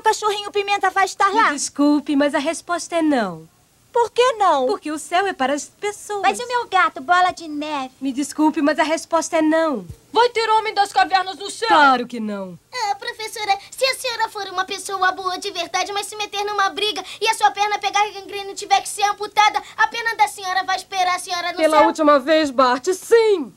meu cachorrinho Pimenta vai estar lá? Me desculpe, mas a resposta é não. Por que não? Porque o céu é para as pessoas. Mas e o meu gato, Bola de Neve? Me desculpe, mas a resposta é não. Vai ter Homem das Cavernas no céu? Claro que não. Ah, professora, se a senhora for uma pessoa boa de verdade, mas se meter numa briga e a sua perna pegar gangrena e tiver que ser amputada, a perna da senhora vai esperar a senhora no céu? Pela última vez, Bart, sim.